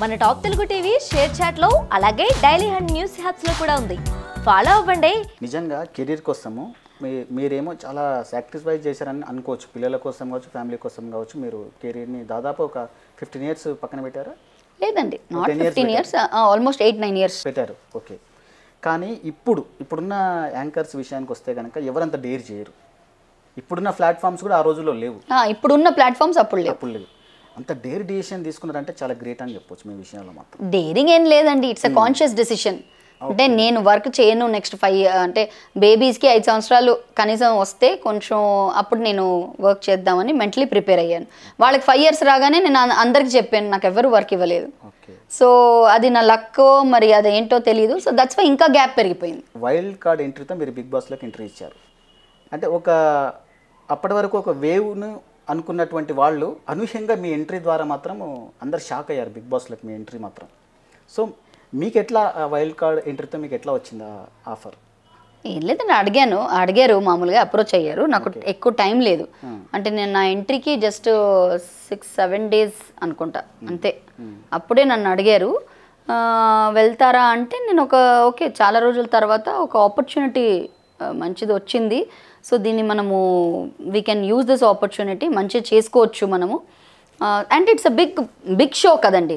మన top Telugu TV share chat లో అలాగే డైలీ హండ్ న్యూస్ హ్యాప్స్ లో కూడా ఉంది. ఫాలో అవ్వండి. నిజంగా కెరీర్ కోసము మీరేమో చాలా సాక్రిఫైస్ చేశారని అనుకోవచ్చు. పిల్లల కోసం కావచ్చు, ఫ్యామిలీ కోసం కావచ్చు. మీరు కెరీర్ని దాదాపు ఒక 15 years పక్కన పెట్టారా? లేదండి, నాట్ 15 years, ఆల్మోస్ట్ 8-9 years పెట్టారు. ఓకే. కానీ ఇప్పుడున్న యాంకర్స్ విషయానికి వస్తే కనుక ఎవరంత డేర్ చేయరు. ఇప్పుడున్న ప్లాట్ఫామ్స్ కూడా ఆ రోజుల్లో లేవు. ఇప్పుడున్న ప్లాట్ఫామ్స్ అప్పుడు లేవు. అంత డేర్ డిసిషన్ తీసుకున్నారంటే చాలా గ్రేట్ అని చెప్పొచ్చు. మీ విషయంలో మాత్రం డేరింగ్ ఏం లేదండి, ఇట్స్ అ కాన్షియస్ డెసిషన్. అంటే నేను వర్క్ చేయను నెక్స్ట్ 5 అంటే బేబీస్కి 5 సంవత్సరాలు కనీసం వస్తే కొంచెం అప్పుడు నేను వర్క్ చేద్దామని మెంటలీ ప్రిపేర్ అయ్యాను. వాళ్ళకి 5 years రాగానే నేను అందరికి చెప్పాను, నాకు ఎవరు వర్క్ ఇవ్వలేదు. సో అది నా లక్కో మరి అదేంటో తెలీదు. సో దట్స్ వై ఇంకా గ్యాప్ పెరిగిపోయింది. వైల్డ్ కార్డ్ ఎంట్రీతో మీరు బిగ్ బాస్లోకి ఎంట్రీ ఇచ్చారు. అంటే ఒక అప్పటి వరకు ఒక వేవ్ను అనుకున్నటువంటి వాళ్ళు అనూహ్యంగా మీ ఎంట్రీ ద్వారా మాత్రం అందరు షాక్ అయ్యారు బిగ్ బాస్లోకి మీ ఎంట్రీ మాత్రం. సో మీకు ఎట్లా వైల్డ్ కార్డ్ ఎంట్రీతో మీకు ఎట్లా వచ్చింది ఆఫర్? ఏం లేదు, నేను అడిగారు మామూలుగా అప్రోచ్ అయ్యారు. నాకు ఎక్కువ టైం లేదు. అంటే నేను నా ఎంట్రీకి జస్ట్ 6-7 days అనుకుంటా, అంతే. అప్పుడే నన్ను అడిగారు వెళ్తారా అంటే నేను ఓకే చాలా రోజుల తర్వాత ఒక ఆపర్చునిటీ మంచిది వచ్చింది. సో దీన్ని మనము we can use this opportunity, మంచిగా చేసుకోవచ్చు మనము. And it's a big show కదండి,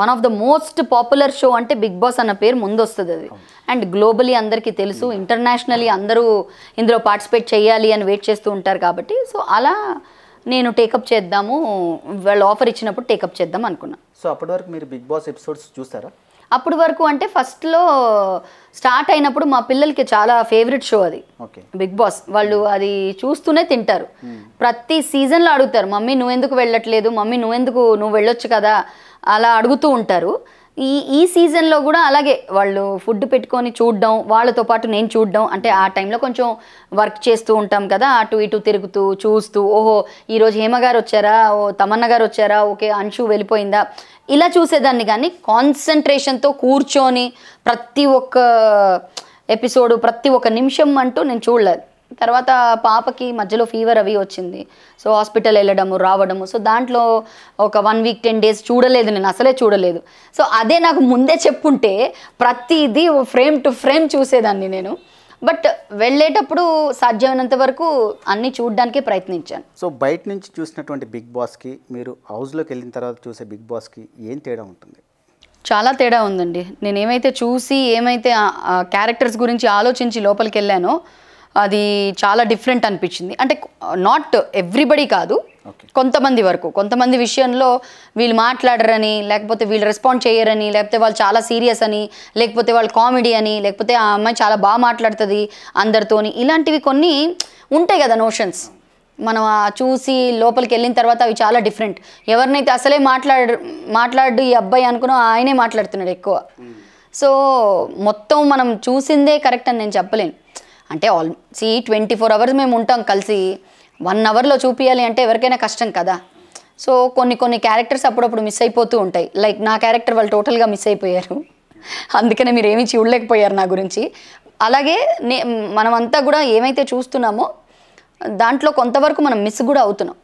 one of the most popular show. అంటే బిగ్ బాస్ అన్న పేరు ముందు వస్తుంది అది. అండ్ గ్లోబలీ అందరికీ తెలుసు, ఇంటర్నేషనలీ అందరూ ఇందులో పార్టిసిపేట్ చేయాలి అని వెయిట్ చేస్తూ ఉంటారు కాబట్టి. సో అలా నేను టేకప్ చేద్దాము, వాళ్ళు ఆఫర్ ఇచ్చినప్పుడు టేకప్ చేద్దాం అనుకున్నాను. సో అప్పటి వరకు మీరు బిగ్ బాస్ ఎపిసోడ్స్ చూస్తారా? అప్పటి వరకు అంటే ఫస్ట్లో స్టార్ట్ అయినప్పుడు మా పిల్లలకి చాలా ఫేవరెట్ షో అది బిగ్ బాస్. వాళ్ళు అది చూస్తూనే తింటారు. ప్రతి సీజన్లో అడుగుతారు, మమ్మీ నువ్వెందుకు వెళ్ళట్లేదు, మమ్మీ నువ్వు వెళ్ళొచ్చు కదా, అలా అడుగుతూ ఉంటారు. ఈ సీజన్లో కూడా అలాగే వాళ్ళు ఫుడ్ పెట్టుకొని చూడడం, వాళ్ళతో పాటు నేను చూడడం. అంటే ఆ టైంలో కొంచెం వర్క్ చేస్తూ ఉంటాం కదా, అటు ఇటు తిరుగుతూ చూస్తూ, ఓహో ఈరోజు హేమ గారు వచ్చారా, ఓ తమన్నా గారు వచ్చారా, ఓకే అంశు వెళ్ళిపోయిందా, ఇలా చూసేదాన్ని. కానీ కాన్సన్ట్రేషన్తో కూర్చొని ప్రతి ఒక్క ఎపిసోడు, ప్రతి ఒక్క నిమిషం అంటూ నేను చూడలేదు. తర్వాత పాపకి మధ్యలో ఫీవర్ అవి వచ్చింది. సో హాస్పిటల్ వెళ్ళడము రావడము. సో దాంట్లో ఒక 1 week 10 days చూడలేదు, నేను అసలే చూడలేదు. సో అదే నాకు ముందే చెప్పుంటే ప్రతిదీ ఫ్రేమ్ టు ఫ్రేమ్ చూసేదాన్ని నేను. బట్ వెళ్ళేటప్పుడు సాధ్యమైనంత వరకు అన్నీ చూడడానికే ప్రయత్నించాను. సో బయట నుంచి చూసినటువంటి బిగ్ బాస్కి, మీరు హౌస్లోకి వెళ్ళిన తర్వాత చూసే బిగ్ బాస్కి ఏం తేడా ఉంటుంది? చాలా తేడా ఉందండి. నేను ఏమైతే చూసి ఏమైతే క్యారెక్టర్స్ గురించి ఆలోచించి లోపలికి వెళ్ళానో అది చాలా డిఫరెంట్ అనిపించింది. అంటే నాట్ ఎవ్రీబడి కాదు, కొంతమంది వరకు. కొంతమంది విషయంలో వీళ్ళు మాట్లాడరని, లేకపోతే వీళ్ళు రెస్పాండ్ చేయరని, లేకపోతే వాళ్ళు చాలా సీరియస్ అని, లేకపోతే వాళ్ళు కామెడీ అని, లేకపోతే ఆ అమ్మాయి చాలా బాగా మాట్లాడుతుంది అందరితోని, ఇలాంటివి కొన్ని ఉంటాయి కదా నోషన్స్. మనం చూసి లోపలికి వెళ్ళిన తర్వాత అవి చాలా డిఫరెంట్. ఎవరినైతే అసలే మాట్లాడు ఈ అబ్బాయి అనుకున్నా ఆయనే మాట్లాడుతున్నాడు ఎక్కువ. సో మొత్తం మనం చూసిందే కరెక్ట్ అని నేను చెప్పలేను. అంటే 24 hours మేము ఉంటాం కలిసి. 1 hourలో చూపించాలి అంటే ఎవరికైనా కష్టం కదా. సో కొన్ని క్యారెక్టర్స్ అప్పుడప్పుడు మిస్ అయిపోతూ ఉంటాయి. లైక్ నా క్యారెక్టర్ వాళ్ళు టోటల్గా మిస్ అయిపోయారు, అందుకనే మీరు ఏమీ చూడలేకపోయారు నా గురించి. అలాగే మనమంతా కూడా ఏమైతే చూస్తున్నామో దాంట్లో కొంతవరకు మనం మిస్ కూడా అవుతున్నాం.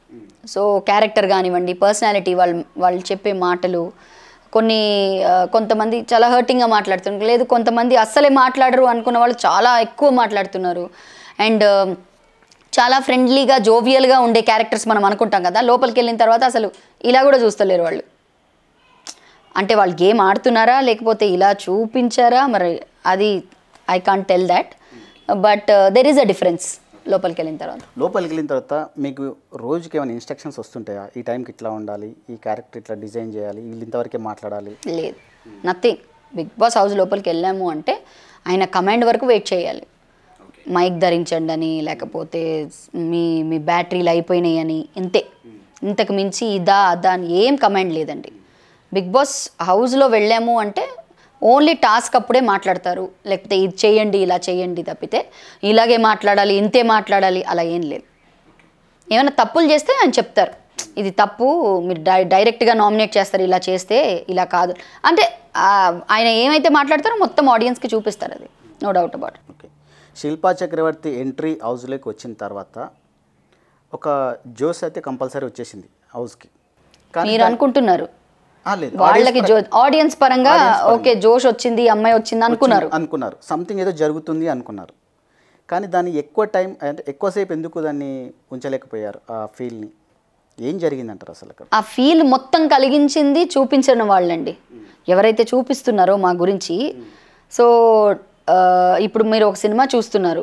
సో క్యారెక్టర్ కానివ్వండి, పర్సనాలిటీ, వాళ్ళు చెప్పే మాటలు, కొంతమంది చాలా హర్టింగ్గా మాట్లాడుతున్నారు, లేదు కొంతమంది అస్సలే మాట్లాడరు అనుకున్న వాళ్ళు చాలా ఎక్కువ మాట్లాడుతున్నారు. అండ్ చాలా ఫ్రెండ్లీగా జోవియల్గా ఉండే క్యారెక్టర్స్ మనం అనుకుంటాం కదా, లోపలికి వెళ్ళిన తర్వాత అసలు ఇలా కూడా చూస్తలేరు వాళ్ళు. అంటే వాళ్ళు గేమ్ ఆడుతున్నారా లేకపోతే ఇలా చూపించారా మరి, అది I can't tell that. But there is a difference లోపలికి వెళ్ళిన తర్వాత మీకు రోజుకి ఏమైనా ఇన్స్ట్రక్షన్స్ వస్తుంటాయా? ఈ టైంకి ఇట్లా ఉండాలి, ఈ క్యారెక్టర్ ఇట్లా డిజైన్ చేయాలి, వీళ్ళు ఇంతవరకే మాట్లాడాలి? లేదు, నథింగ్. బిగ్ బాస్ హౌస్ లోపలికి వెళ్ళాము అంటే ఆయన కమాండ్ వరకు వెయిట్ చేయాలి. మైక్ ధరించండి అని, లేకపోతే మీ బ్యాటరీలు అయిపోయినాయి అని, ఇంతే. ఇంతకు మించి ఇదా అదా అని ఏం కమాండ్ లేదండి. బిగ్ బాస్ హౌస్లో వెళ్ళాము అంటే ఓన్లీ టాస్క్ అప్పుడే మాట్లాడతారు, లేకపోతే ఇది చేయండి ఇలా చేయండి తప్పితే ఇలాగే మాట్లాడాలి ఇంతే మాట్లాడాలి అలా ఏం లేదు. ఏమైనా తప్పులు చేస్తే ఆయన చెప్తారు, ఇది తప్పు, మీరు డైరెక్ట్గా నామినేట్ చేస్తారు, ఇలా చేస్తే ఇలా కాదు అంటే. ఆయన ఏమైతే మాట్లాడతారో మొత్తం ఆడియన్స్కి చూపిస్తారు, అది no doubt about. Okay. Shilpa Chakravarthy entry హౌస్లోకి వచ్చిన తర్వాత ఒక జోస్ అయితే కంపల్సరీ వచ్చేసింది హౌస్కి, మీరు అనుకుంటున్నారు వాళ్ళకి ఆడియన్స్ పరంగా ఓకే జోష్ వచ్చింది అమ్మాయి వచ్చింది అనుకున్నారు సంథింగ్ ఏదో జరుగుతుంది అనుకున్నారు కానీ దాన్ని ఎక్కువ టైం అంటే ఎక్కువసేపు ఎందుకు దాన్ని ఉంచలేకపోయారు ఆ ఫీల్ని ఏం జరిగిందంటారు అసలు ఆ ఫీల్ మొత్తం కలిగించింది చూపించిన వాళ్ళండి ఎవరైతే చూపిస్తున్నారో మా గురించి సో ఇప్పుడు మీరు ఒక సినిమా చూస్తున్నారు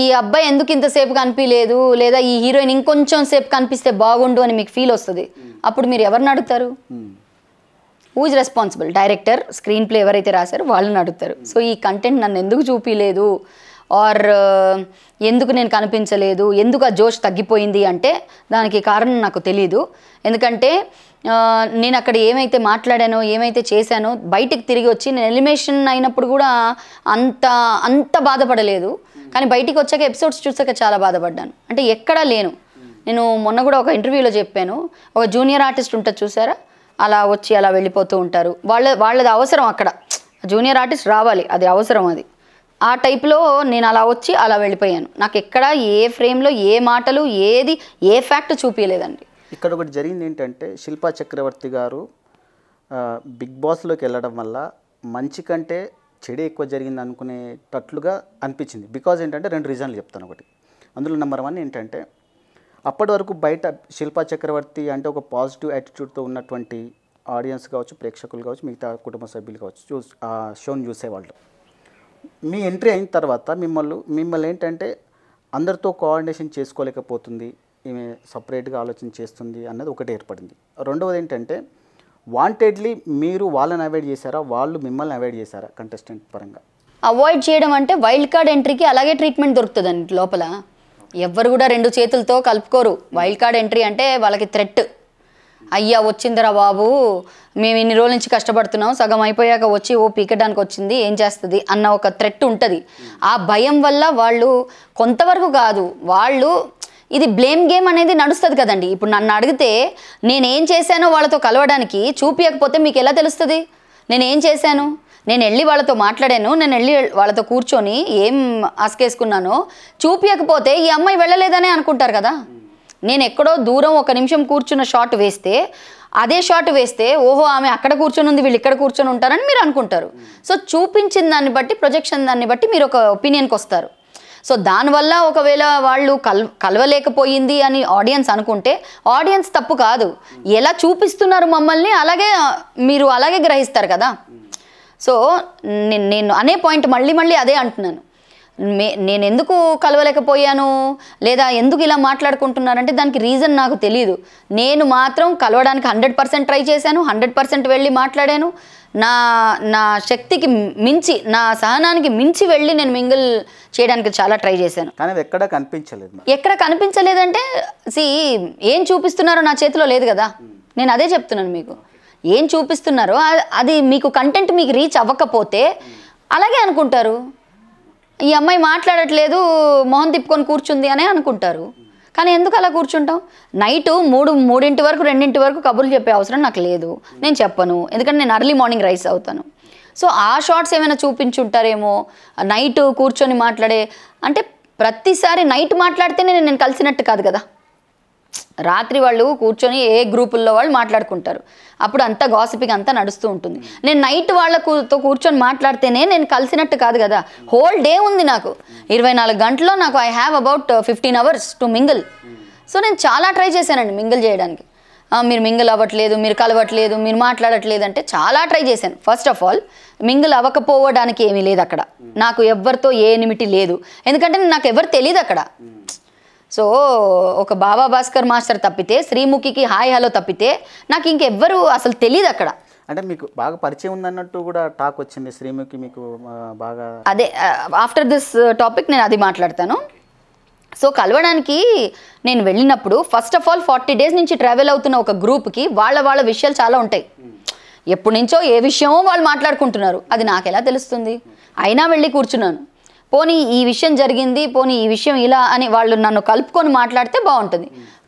ఈ అబ్బాయి ఎందుకు ఇంతసేపు కనిపించలేదు లేదా ఈ హీరోయిన్ ఇంకొంచెం సేపు కనిపిస్తే బాగుండు అని మీకు ఫీల్ వస్తుంది అప్పుడు మీరు ఎవరిని అడుగుతారు who is responsible director screenplay ఎవరైతే రాశారో వాళ్ళని అడుగుతారు సో ఈ కంటెంట్ నన్ను ఎందుకు చూపించలేదు ఆర్ ఎందుకు నేను కనిపించలేదు ఎందుకు ఆ జోష్ తగ్గిపోయింది అంటే దానికి కారణం నాకు తెలీదు ఎందుకంటే నేను అక్కడ ఏమైతే మాట్లాడానో ఏమైతే చేశానో బయటికి తిరిగి వచ్చి నేను ఎలిమినేషన్ అయినప్పుడు కూడా అంత బాధపడలేదు కానీ బయటికి వచ్చాక ఎపిసోడ్స్ చూసాక చాలా బాధపడ్డాను అంటే ఎక్కడా లేను నేను మొన్న కూడా ఒక ఇంటర్వ్యూలో చెప్పాను ఒక జూనియర్ ఆర్టిస్ట్ ఉంటుంది చూసారా అలా వచ్చి అలా వెళ్ళిపోతూ ఉంటారు వాళ్ళది అవసరం అక్కడ జూనియర్ ఆర్టిస్ట్ రావాలి అది అవసరం అది ఆ టైప్లో నేను అలా వచ్చి అలా వెళ్ళిపోయాను నాకు ఎక్కడ ఏ ఫ్రేమ్లో ఏ మాటలు ఏది ఏ ఫ్యాక్ట్ చూపించలేదండి ఇక్కడ ఒకటి జరిగింది ఏంటంటే శిల్పా చక్రవర్తి గారు బిగ్ బాస్లోకి వెళ్ళడం వల్ల మంచి కంటే చెడే ఎక్కువ జరిగింది అనుకునేటట్లుగా అనిపించింది బికాజ్ ఏంటంటే రెండు రీజన్లు చెప్తాను ఒకటి అందులో నెంబర్ 1 ఏంటంటే అప్పటి వరకు బయట శిల్పా చక్రవర్తి అంటే ఒక పాజిటివ్ యాటిట్యూడ్తో ఉన్నటువంటి ఆడియన్స్ కావచ్చు ప్రేక్షకులు కావచ్చు మిగతా కుటుంబ సభ్యులు కావచ్చు ఆ షోను చూసేవాళ్ళు మీ ఎంట్రీ అయిన తర్వాత మిమ్మల్ని ఏంటంటే అందరితో కోఆర్డినేషన్ చేసుకోలేకపోతుంది ఈమె సపరేట్గా ఆలోచన చేస్తుంది అన్నది ఒకటి ఏర్పడింది రెండవది ఏంటంటే వాంటెడ్లీ మీరు వాళ్ళని అవాయిడ్ చేశారా వాళ్ళు మిమ్మల్ని అవాయిడ్ చేశారా కంటెస్టెంట్ పరంగా అవాయిడ్ చేయడం అంటే వైల్డ్ కార్డ్ ఎంట్రీకి అలాగే ట్రీట్మెంట్ దొరుకుతుందండి లోపల ఎవరు కూడా రెండు చేతులతో కలుపుకోరు వైల్డ్ కార్డ్ ఎంట్రీ అంటే వాళ్ళకి థ్రెట్ అయ్యా వచ్చిందిరా బాబు మేము ఇన్ని రోజుల నుంచి కష్టపడుతున్నాం సగం అయిపోయాక వచ్చి ఓ పీకడానికి వచ్చింది ఏం చేస్తుంది అన్న ఒక థ్రెట్ ఉంటుంది ఆ భయం వల్ల వాళ్ళు కొంతవరకు కాదు వాళ్ళు ఇది బ్లేమ్ గేమ్ అనేది నడుస్తుంది కదండి ఇప్పుడు నన్ను అడిగితే నేనేం చేశానో వాళ్ళతో కలవడానికి చూపించకపోతే మీకు ఎలా తెలుస్తుంది నేనేం చేశాను నేను వెళ్ళి వాళ్ళతో మాట్లాడాను నేను వెళ్ళి వాళ్ళతో కూర్చొని ఏం అసకేసుకున్నానో చూపించకపోతే ఈ అమ్మాయి వెళ్ళలేదనే అనుకుంటారు కదా నేను ఎక్కడో దూరం ఒక నిమిషం కూర్చున్న షాట్ వేస్తే అదే షాట్ వేస్తే ఓహో ఆమె అక్కడ కూర్చొని ఉంది వీళ్ళు ఇక్కడ కూర్చొని ఉంటారని మీరు అనుకుంటారు సో చూపించిన దాన్ని బట్టి ప్రొజెక్షన్ దాన్ని బట్టి మీరు ఒక ఒపీనియన్కి వస్తారు సో దానివల్ల ఒకవేళ వాళ్ళు కలవలేకపోయింది అని ఆడియన్స్ అనుకుంటే ఆడియన్స్ తప్పు కాదు ఎలా చూపిస్తున్నారు మమ్మల్ని అలాగే మీరు అలాగే గ్రహిస్తారు కదా సో నేను అనే పాయింట్ మళ్ళీ అదే అంటున్నాను నేను ఎందుకు కలవలేకపోయాను లేదా ఎందుకు ఇలా మాట్లాడుకుంటున్నారంటే దానికి రీజన్ నాకు తెలియదు నేను మాత్రం కలవడానికి 100% ట్రై చేశాను 100% వెళ్ళి మాట్లాడాను నా శక్తికి మించి నా సహనానికి మించి వెళ్ళి నేను మింగిల్ చేయడానికి చాలా ట్రై చేశాను కానీ ఎక్కడ కనిపించలేదంటే సి ఏం చూపిస్తున్నారో నా చేతిలో లేదు కదా నేను అదే చెప్తున్నాను మీకు ఏం చూపిస్తున్నారో అది మీకు కంటెంట్ మీకు రీచ్ అవ్వకపోతే అలాగే అనుకుంటారు ఈ అమ్మాయి మాట్లాడట్లేదు మొహం తిప్పుకొని కూర్చుంది అనే అనుకుంటారు కానీ ఎందుకు అలా కూర్చుంటాం నైటు 3 వరకు 2 వరకు కబుర్లు చెప్పే అవసరం నాకు లేదు నేను చెప్పను ఎందుకంటే నేను అర్లీ మార్నింగ్ రైస్ అవుతాను సో ఆ షార్ట్స్ ఏమైనా చూపించుంటారేమో నైట్ కూర్చొని మాట్లాడే అంటే ప్రతిసారి నైట్ మాట్లాడితేనే నేను కలిసినట్టు కాదు కదా రాత్రి వాళ్ళు కూర్చొని ఏ గ్రూపుల్లో వాళ్ళు మాట్లాడుకుంటారు అప్పుడు అంతా గాసిపింగ్ అంతా నడుస్తూ ఉంటుంది నేను నైట్ వాళ్ళతో కూర్చొని మాట్లాడితేనే నేను కలిసినట్టు కాదు కదా హోల్ డే ఉంది నాకు 24 గంటల్లో నాకు I have about 15 hours to mingle so నేను చాలా ట్రై చేశానండి మింగిల్ చేయడానికి మీరు మింగిల్ అవ్వట్లేదు మీరు కలవట్లేదు మీరు మాట్లాడట్లేదు అంటే చాలా ట్రై చేశాను ఫస్ట్ ఆఫ్ ఆల్ మింగిల్ అవ్వకపోవడానికి ఏమీ లేదు అక్కడ నాకు ఎవరితో ఏ ఎనిమిటీ లేదు ఎందుకంటే నాకు ఎవరు తెలియదు అక్కడ సో ఒక బాబా భాస్కర్ మాస్టర్ తప్పితే శ్రీముఖికి హాయ్ హలో తప్పితే నాకు ఇంకెవ్వరు అసలు తెలియదు అక్కడ అంటే మీకు బాగా పరిచయం ఉందన్నట్టు కూడా టాక్ వచ్చింది శ్రీముఖి మీకు బాగా అదే ఆఫ్టర్ దిస్ టాపిక్ నేను అది మాట్లాడతాను సో కలవడానికి నేను వెళ్ళినప్పుడు ఫస్ట్ ఆఫ్ ఆల్ 40 days నుంచి ట్రావెల్ అవుతున్న ఒక గ్రూప్కి వాళ్ళ విషయాలు చాలా ఉంటాయి ఎప్పటి నుంచో ఏ విషయమో వాళ్ళు మాట్లాడుకుంటున్నారు అది నాకు ఎలా తెలుస్తుంది అయినా వెళ్ళి కూర్చున్నాను పోనీ ఈ విషయం జరిగింది పోనీ ఈ విషయం ఇలా అని వాళ్ళు నన్ను కలుపుకొని మాట్లాడితే బాగుంటుంది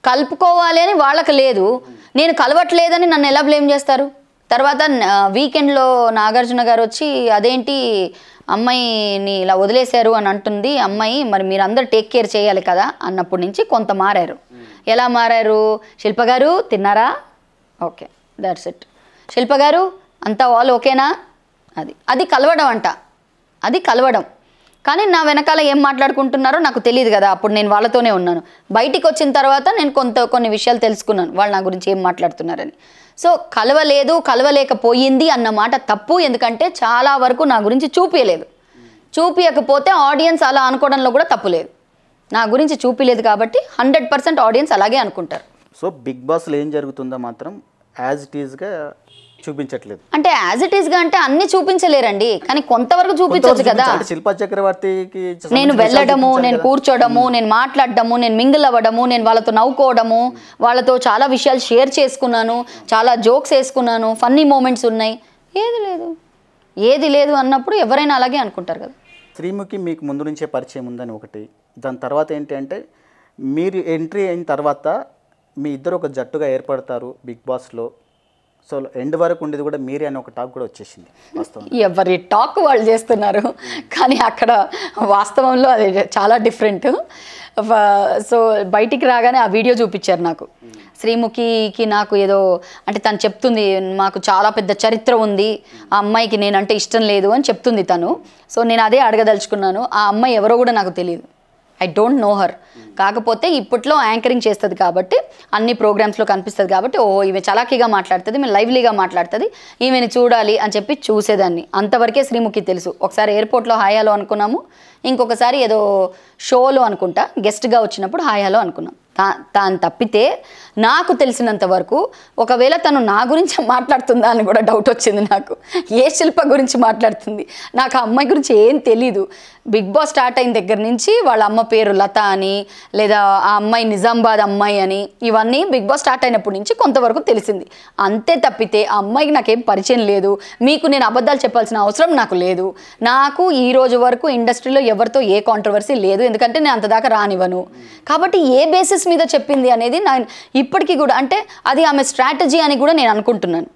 కలుపుకోవాలి అని వాళ్ళకి లేదు నేను కలవట్లేదని నన్ను ఎలా బ్లేమ్ చేస్తారు తర్వాత వీకెండ్లో నాగార్జున గారు వచ్చి అదేంటి అమ్మాయిని ఇలా వదిలేశారు అని అంటుంది అమ్మాయి మరి మీరందరూ టేక్ కేర్ చేయాలి కదా అన్నప్పటి నుంచి కొంత మారారు ఎలా మారారు శిల్ప గారు తిన్నారా ఓకే దట్స్ ఇట్ శిల్ప గారు అంతా ఆల్ ఓకేనా అది అది కలవడం అంట అది కలవడం కానీ నా వెనకాల ఏం మాట్లాడుకుంటున్నారో నాకు తెలియదు కదా అప్పుడు నేను వాళ్ళతోనే ఉన్నాను బయటికి వచ్చిన తర్వాత నేను కొన్ని విషయాలు తెలుసుకున్నాను వాళ్ళు నా గురించి ఏం మాట్లాడుతున్నారని సో కలవలేదు కలవలేకపోయింది అన్న మాట తప్పు ఎందుకంటే చాలా వరకు నా గురించి చూపియలేదు చూపియకపోతే ఆడియన్స్ అలా అనుకోవడంలో కూడా తప్పు లేదు నా గురించి చూపియలేదు కాబట్టి 100% ఆడియన్స్ అలాగే అనుకుంటారు సో బిగ్ బాస్ లో ఏం జరుగుతుందో మాత్రం as it is గా చూపించట్లేదు అంటే as it is గా అంటే అన్ని చూపించలేరండి కానీ కొంతవరకు చూపించొచ్చు కదా శిల్పా చక్రవర్తికి నేను వెళ్ళడము నేను కూర్చోడము నేను మాట్లాడడము నేను మింగిల్ అవ్వడము నేను వాళ్ళతో నవ్వుకోవడము వాళ్ళతో చాలా విషయాలు షేర్ చేసుకున్నాను చాలా జోక్స్ చేసుకున్నాను ఫన్నీ మూమెంట్స్ ఉన్నాయి ఏది లేదు అన్నప్పుడు ఎవరైనా అలాగే అనుకుంటారు కదా శ్రీముఖి మీకు ముందు నుంచే పరిచయం ఉందని ఒకటి దాని తర్వాత ఏంటి అంటే మీరు ఎంట్రీ అయిన తర్వాత మీ ఇద్దరు ఒక జట్టుగా ఏర్పడతారు బిగ్ బాస్ లో సో ఎండ్ వరకు ఉండేది కూడా మీరే అనే ఒక టాక్ కూడా వచ్చేసింది ఎవరి టాక్ వాళ్ళు చేస్తున్నారు కానీ అక్కడ వాస్తవంలో అది చాలా డిఫరెంట్ సో బయటికి రాగానే ఆ వీడియో చూపించారు నాకు శ్రీముఖికి నాకు ఏదో అంటే తను చెప్తుంది మాకు చాలా పెద్ద చరిత్ర ఉంది ఆ అమ్మాయికి నేనంటే ఇష్టం లేదు అని చెప్తుంది తను సో నేను అదే అడగదలుచుకున్నాను ఆ అమ్మాయి ఎవరో కూడా నాకు తెలియదు I don't know her. కాకపోతే ఇప్పట్లో యాంకరింగ్ చేస్తది కాబట్టి అన్ని ప్రోగ్రామ్స్ లో కనిపిస్తది కాబట్టి ఓ ఈమె చలాకీగా మాట్లాడుతది ఈమె లైవ్లీగా మాట్లాడుతది ఈమెని చూడాలి అని చెప్పి చూసేదాన్ని అంతవరకే శ్రీముఖి తెలుసు ఒకసారి ఎయిర్పోర్ట్ లో హాయ్ హలో అనుకున్నాము ఇంకొకసారి ఏదో షోలో అనుకుంటా గెస్ట్ గా వచ్చినప్పుడు హాయ్ హలో అనుకున్నాం తాను తప్పితే నాకు తెలిసినంత వరకు ఒకవేళ తను నా గురించి మాట్లాడుతుందా అని కూడా డౌట్ వచ్చింది నాకు ఏ శిల్ప గురించి మాట్లాడుతుంది నాకు ఆ అమ్మాయి గురించి ఏం తెలీదు బిగ్ బాస్ స్టార్ట్ అయిన దగ్గర నుంచి వాళ్ళ అమ్మ పేరు లత అని లేదా ఆ అమ్మాయి నిజామాబాద్ అమ్మాయి అని ఇవన్నీ బిగ్ బాస్ స్టార్ట్ అయినప్పటి నుంచి కొంతవరకు తెలిసింది అంతే తప్పితే ఆ అమ్మాయికి నాకేం పరిచయం లేదు మీకు నేను అబద్ధాలు చెప్పాల్సిన అవసరం నాకు లేదు నాకు ఈ రోజు వరకు ఇండస్ట్రీలో ఎవరితో ఏ కాంట్రవర్సీ లేదు ఎందుకంటే నేను అంతదాకా రానివ్వను కాబట్టి ఏ బేసిస్ మీద చెప్పింది అనేది నా ఇప్పటికీ కూడా అంటే అది ఆమె స్ట్రాటజీ అని కూడా నేను అనుకుంటున్నాను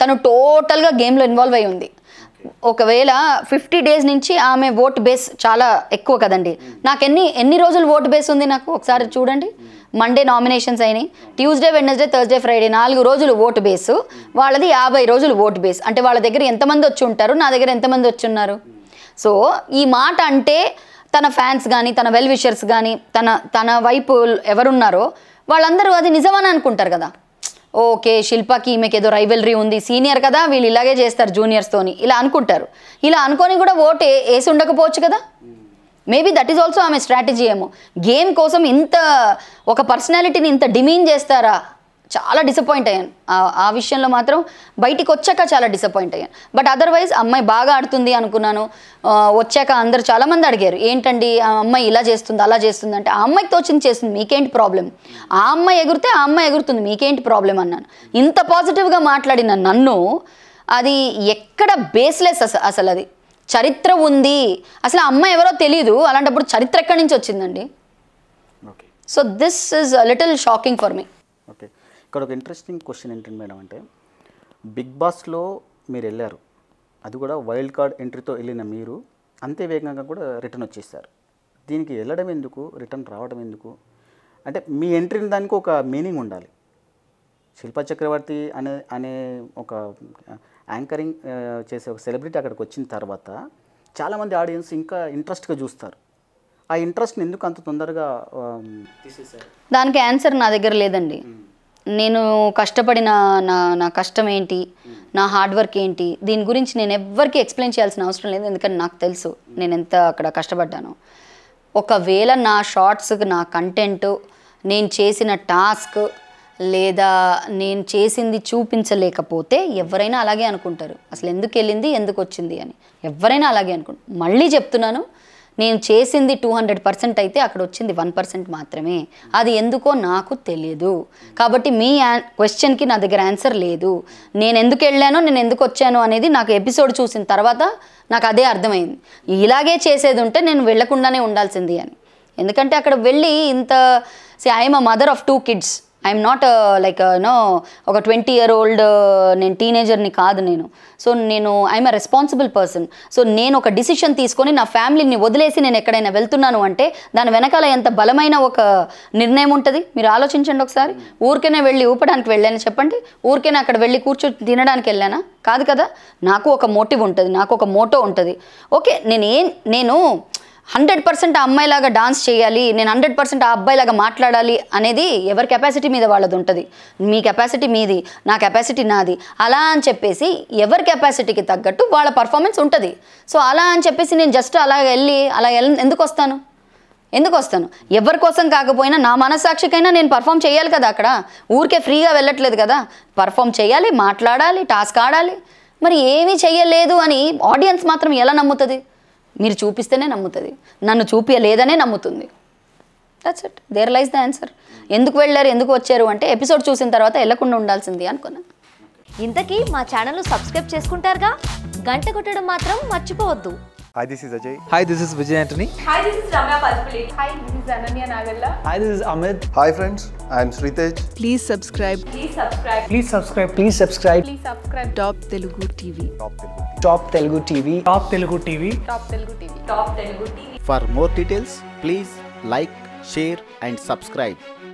తను టోటల్గా గేమ్లో ఇన్వాల్వ్ అయి ఉంది ఒకవేళ 50 days నుంచి ఆమె ఓట్ బేస్ చాలా ఎక్కువ కదండి నాకు ఎన్ని రోజులు ఓట్ బేస్ ఉంది నాకు ఒకసారి చూడండి మండే నామినేషన్స్ అయినాయి ట్యూస్డే వెడ్నెస్డే థర్స్డే ఫ్రైడే 4 రోజులు ఓట్ బేసు వాళ్ళది 50 రోజులు ఓట్ బేస్ అంటే వాళ్ళ దగ్గర ఎంతమంది వచ్చి ఉంటారు నా దగ్గర ఎంతమంది వచ్చి ఉన్నారు సో ఈ మాట అంటే తన ఫ్యాన్స్ కానీ తన వెల్ విషర్స్ కానీ తన వైపు ఎవరున్నారో వాళ్ళందరూ అది నిజమని అనుకుంటారు కదా ఓకే శిల్పకి ఈమెకి ఏదో రైవలరీ ఉంది సీనియర్ కదా వీళ్ళు ఇలాగే చేస్తారు జూనియర్స్తోని ఇలా అనుకుంటారు ఇలా అనుకొని కూడా ఓటు వేసి ఉండకపోవచ్చు కదా మేబీ దట్ ఈస్ ఆల్సో ఆమె స్ట్రాటజీ ఏమో గేమ్ కోసం ఇంత ఒక పర్సనాలిటీని ఇంత డిమీన్ చేస్తారా చాలా డిసప్పాయింట్ అయ్యాను ఆ విషయంలో మాత్రం బయటికి వచ్చాక చాలా డిసప్పాయింట్ అయ్యాను బట్ అదర్వైజ్ అమ్మాయి బాగా ఆడుతుంది అనుకున్నాను వచ్చాక అందరు చాలామంది అడిగారు ఏంటండి ఆ అమ్మాయి ఇలా చేస్తుంది అలా చేస్తుంది అంటే ఆ అమ్మాయికి తోచింది చేస్తుంది మీకేంటి ప్రాబ్లం ఆ అమ్మాయి ఎగురితే ఆ అమ్మాయి ఎగురుతుంది మీకేంటి ప్రాబ్లం అన్నాను ఇంత పాజిటివ్గా మాట్లాడిన నన్ను అది ఎక్కడ బేస్లెస్ అసలు అది చరిత్ర ఉంది అసలు ఆ అమ్మాయి ఎవరో తెలియదు అలాంటప్పుడు చరిత్ర ఎక్కడి నుంచి వచ్చిందండి so this is little shocking for me ఇక్కడ ఒక ఇంట్రెస్టింగ్ క్వశ్చన్ ఏంటంటే మేడం అంటే బిగ్ బాస్లో మీరు వెళ్ళారు అది కూడా వైల్డ్ కార్డ్ ఎంట్రీతో వెళ్ళిన మీరు అంతే వేగంగా కూడా రిటర్న్ వచ్చేసారు దీనికి వెళ్ళడం ఎందుకు రిటర్న్ రావడం ఎందుకు అంటే మీ ఎంట్రీని దానికి ఒక మీనింగ్ ఉండాలి శిల్పా చక్రవర్తి అనే ఒక యాంకరింగ్ చేసే ఒక సెలబ్రిటీ అక్కడికి వచ్చిన తర్వాత చాలామంది ఆడియన్స్ ఇంకా ఇంట్రెస్ట్గా చూస్తారు ఆ ఇంట్రెస్ట్ని ఎందుకు అంత తొందరగా తీసేశారు దానికి ఆన్సర్ నా దగ్గర లేదండి నేను కష్టపడిన నా కష్టం ఏంటి నా హార్డ్ వర్క్ ఏంటి దీని గురించి నేను ఎవ్వరికి ఎక్స్ప్లెయిన్ చేయాల్సిన అవసరం లేదు ఎందుకంటే నాకు తెలుసు నేను ఎంత అక్కడ కష్టపడ్డాను ఒకవేళ నా షార్ట్స్కి నా కంటెంట్ నేను చేసిన టాస్క్ లేదా నేను చేసింది చూపించలేకపోతే ఎవరైనా అలాగే అనుకుంటారు అసలు ఎందుకు వెళ్ళింది ఎందుకు వచ్చింది అని ఎవరైనా అలాగే అనుకుంటారు మళ్ళీ చెప్తున్నాను నేను చేసింది 200% అయితే అక్కడ వచ్చింది 1% మాత్రమే అది ఎందుకో నాకు తెలియదు కాబట్టి మీ క్వశ్చన్కి నా దగ్గర ఆన్సర్ లేదు నేను ఎందుకు వెళ్ళానో నేను ఎందుకు వచ్చానో అనేది నాకు ఎపిసోడ్ చూసిన తర్వాత నాకు అదే అర్థమైంది ఇలాగే చేసేది ఉంటే నేను వెళ్ళకుండానే ఉండాల్సింది అని ఎందుకంటే అక్కడ వెళ్ళి ఇంత I'm a mother of 2 kids I'm not a 20-year-old teenager ni kaadu nenu. So I'm a responsible person. So nenu oka decision teeskoni na family ni vodilesi nenu ekkadaina veltunnanu ante dani venakala enta balamaina oka nirnayam untadi. Meeru aalochinchanడి okasari. Oorkene velli upadaniki vellani cheppandi. Oorkene akkada velli kurchu tinadaniki ellana kaadu kada. Naaku oka motive untadi. Naaku oka motto untadi. Okay, nenu 100% అమ్మాయి లాగా dance చేయాలి, నేను 100% అబ్బాయి లాగా మాట్లాడాలి అనేది ever capacity మీద వాళ్ళది ఉంటది. మీ కెపాసిటీ మీది, నా కెపాసిటీ నాది. అలా అని చెప్పేసి ఎవర్ కెపాసిటీకి తగ్గట్టు వాళ్ళ పర్ఫార్మెన్స్ ఉంటది. సో అలా అని చెప్పేసి నేను జస్ట్ అలా వెళ్ళి అలా ఎందుకు వస్తాను ఎవర్ కోసం కాకపోయినా నా మనసాక్షికైనా నేను పర్ఫామ్ చేయాలి కదా. అక్కడ ఊరికే ఫ్రీగా వెళ్ళట్లేదు కదా, పర్ఫామ్ చేయాలి, మాట్లాడాలి, టాస్క్ ఆడాలి. మరి ఏమీ చేయలేదు అని ఆడియన్స్ మాత్రం ఎలా నమ్ముతది? మీరు చూపిస్తేనే నమ్ముతది, నన్ను చూపించలేదనే నమ్ముతుంది. That's it, there lies the answer. ఎందుకు వెళ్ళారు, ఎందుకు వచ్చారు అంటే ఎపిసోడ్ చూసిన తర్వాత వెళ్ళకుండా ఉండాల్సింది అనుకున్నా. ఇంతకీ మా ఛానల్ను సబ్స్క్రైబ్ చేసుకుంటారుగా, గంట కొట్టడం మాత్రం మర్చిపోవద్దు. Hi, this is Ajay. Hi, this is Vijay Antony. Hi, this is Ramya Pathupally. Hi, this is Ananya Nagalla. Hi, this is Amit. Hi friends, I am Sritej. Please subscribe. Please subscribe. Please subscribe. Please subscribe. Please subscribe. Top Telugu TV. Top Telugu TV. Top Telugu TV. Top Telugu TV. Top Telugu TV. Top Telugu TV. For more details, please like, share and subscribe.